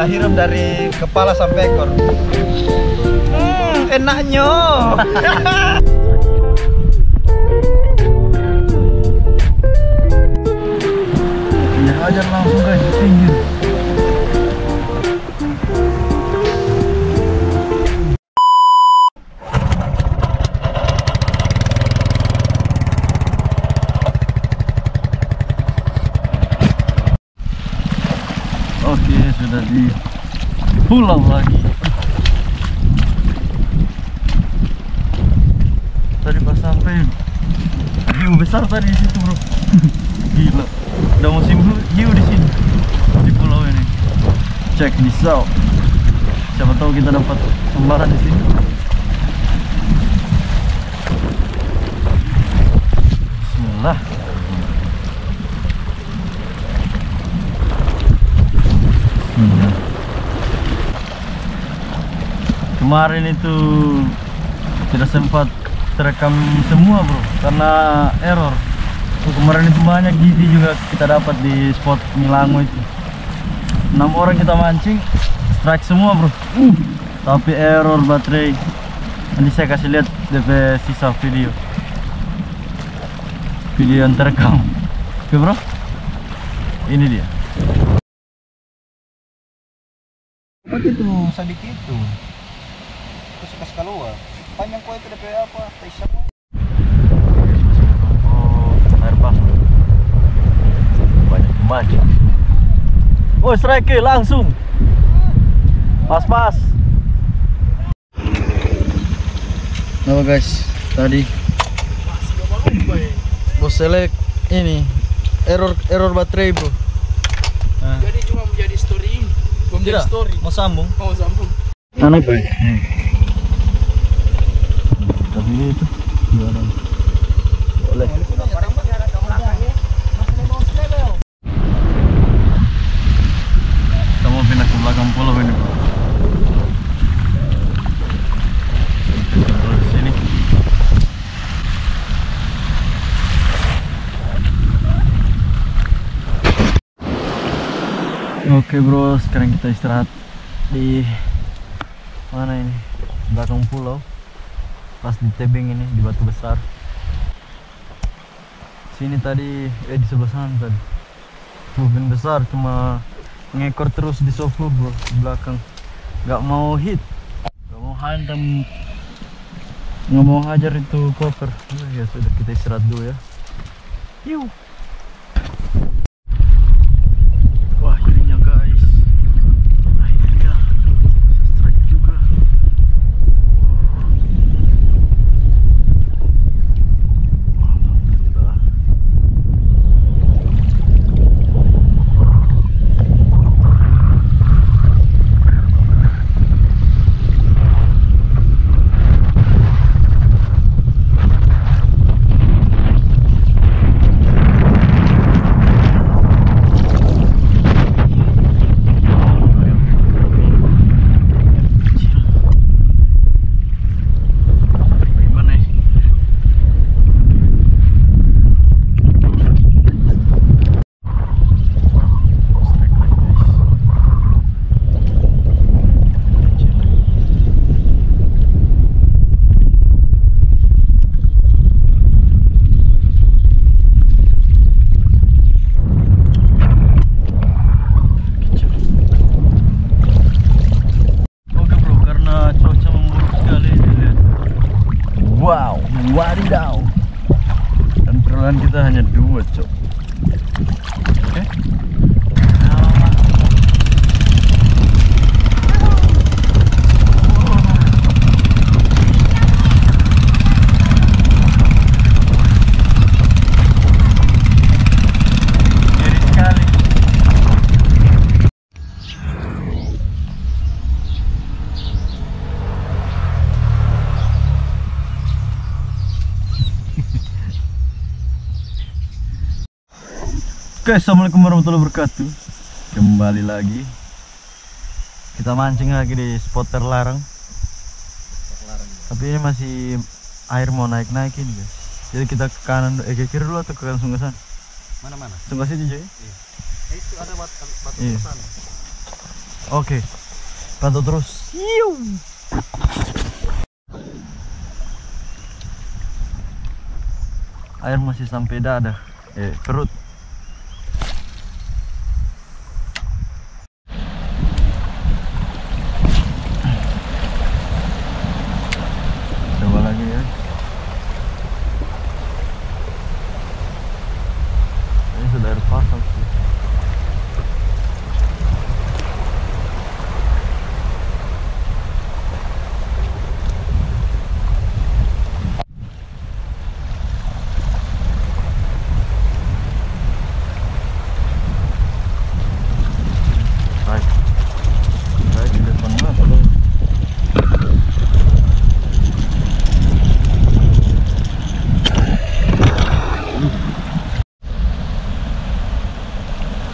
kita hirup dari kepala sampai ekor. Enaknya. Ya aja langsung guys, tinggi. Oke, sudah di pulau lagi. Tadi pas sampai hiu besar tadi di situ, bro. Gila. Udah musim hiu di sini, di pulau ini. Check this out. Siapa tahu kita dapat sembaran di sini. Bismillah. Kemarin itu tidak sempat terekam semua, bro, karena error. Kemarin itu banyak gigi juga kita dapat di spot Milango itu. 6 orang kita mancing, strike semua, bro. Tapi error baterai. Nanti saya kasih lihat DP sisa video yang terekam. Oke, bro, ini dia. Apa itu? Sedikit itu. Terus pas keluar, panjang kau itu DP apa? Taisha kau? Oh, air pas. Banyak macam. Oh, strike langsung. Pas-pas. Halo guys, tadi bos selek ini error baterai, bro. Jadi cuma menjadi story. Tidak, mau sambung. Mau sambung. Anak baik. Tapi itu barang. Boleh. Kita mau pindah ke belakang pulau ini, bro. Di sini. Oke, bro, sekarang kita istirahat di mana ini? Belakang pulau. Pas di tebing ini, di batu besar. Sini tadi, di sebelah sana tadi. Tubing besar, cuma ngekor terus di sofa, bro, di belakang. Gak mau hit, gak mau hantam, gak mau hajar itu koper. Ya sudah, kita istirahat dulu ya. Yuh. Wadidaw, dan perlahan kita hanya 2, cok. Oke, miris sekali. Oke, assalamualaikum warahmatullahi wabarakatuh. Kembali lagi kita mancing lagi di spot terlarang. Tapi ini masih air mau naik-naikin, guys. Jadi kita ke kanan, ke kiri dulu atau ke Sunggasan? Mana-mana? Sunggasan aja. Iya. Itu ada batu besar. Oke, pantau terus. Air masih sampai dada, perut.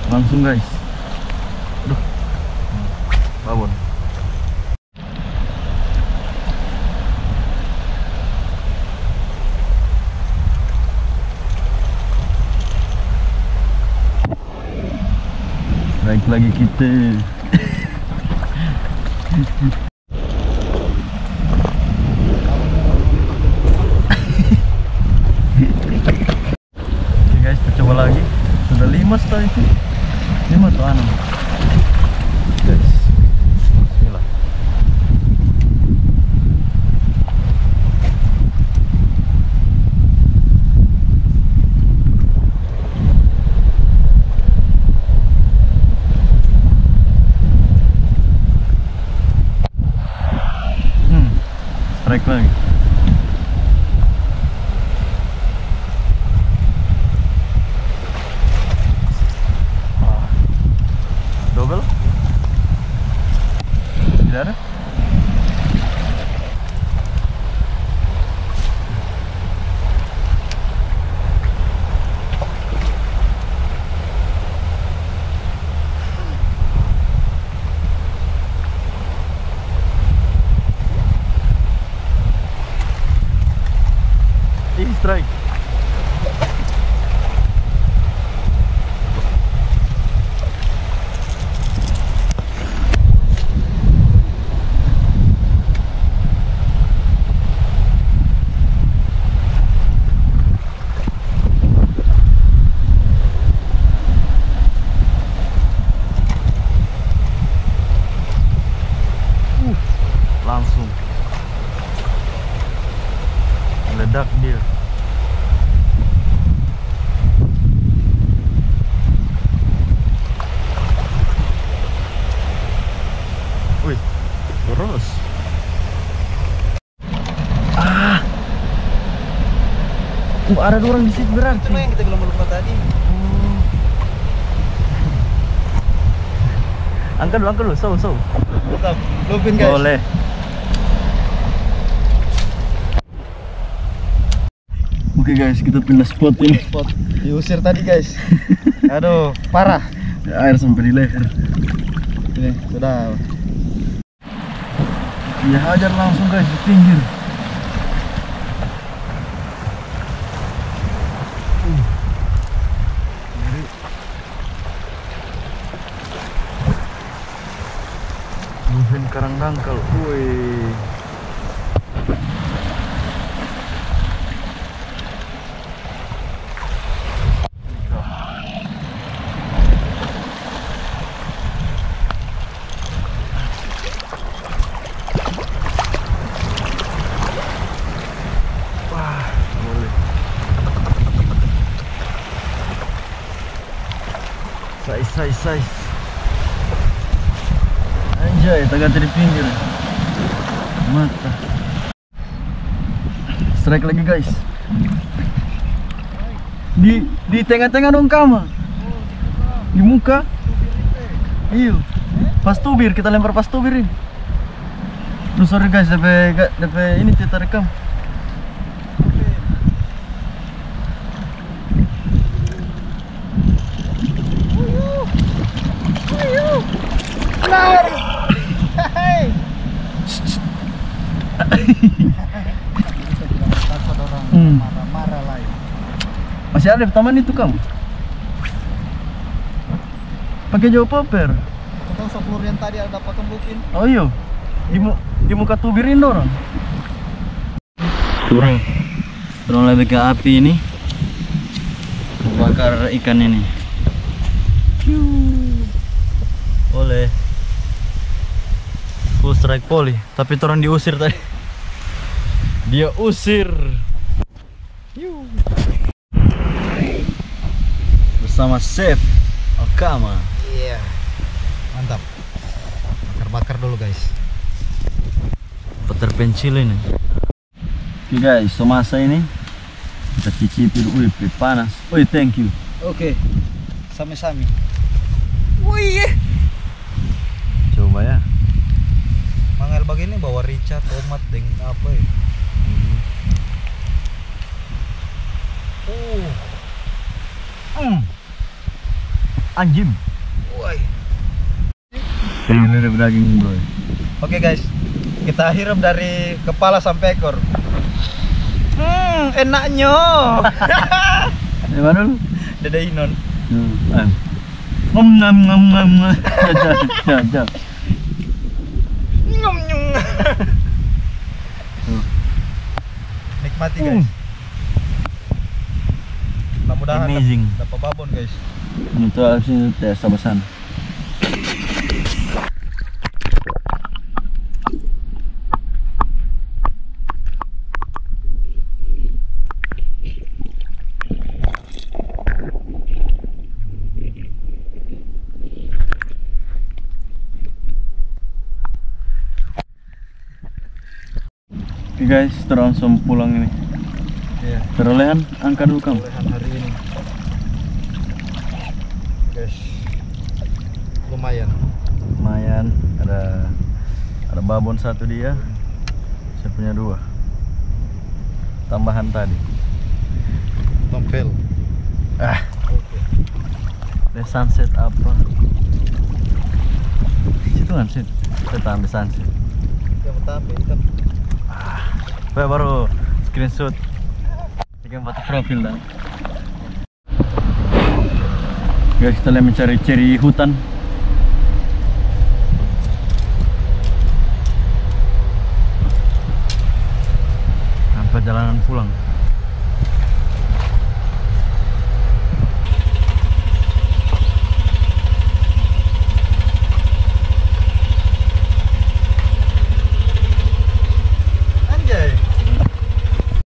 Langsung guys, aduh, babon. Naik lagi kita. Oke guys, kita coba lagi. Sudah 5 setelah itu. 5 atau 6 guys, bismillah. Strike lagi. Strike. Langsung meledak dia. Ada dua orang di situ berarti. Itu yang kita belum lupa tadi. Angkat dulu, so. Lupin guys. Boleh. Oke guys, kita pindah spot ini. Spot diusir tadi guys. Aduh, parah. Air sampai di leher. Ini sudah. Dia hajar langsung guys di pinggir. Karang dangkal, woi. Size. Anjay, agak dari pinggir. Mata. Strike lagi guys. Di tengah-tengah dong kama. Di muka. Iya. Pas tubir, kita lempar pas tubir ini. Duh, sorry guys, sampai ini tidak rekam. Marah-marah lain. Masih ada taman itu kamu? Pakai jauh paper. sop lur yang tadi ada dapat tembukin. Oh iya, di muka tubir ini dorong. Turang, turang lagi ke api ini, bakar ikan ini. Boleh full strike poli, tapi turang diusir tadi. Dia usir. Bersama Chef Okama. Iya. Mantap. Bakar-bakar dulu, guys. Peter pensil ini. Oke, guys, somasa ini kita cicipin. Wih, panas. Wih, thank you. Oke. Sami-sami. Wih. Coba ya. Mangel begini bawa rica, tomat, deng apa ya? Anjim. Woi. Ini daging, bro. Oke, guys. Kita hirup dari kepala sampai ekor. Enaknya. Ini mana? Dada Inon. Nikmati, guys. Mudah-mudahan dapat babon, guys. Itu harus tes sama-sama. Oke, guys, langsung pulang ini. Iya. Perolehan angka dulu kamu. Perolehan hari ini, guys, lumayan. Lumayan. Ada babon satu dia. Saya punya dua. Tambahan tadi. Tompel. Oke. The sunset apa? Situ kan sih. Kita ambil sunset. Yang pertama hitam. Baru screenshot bikin foto profil dah. Guys, kita mencari ciri hutan. Sampai jalanan pulang.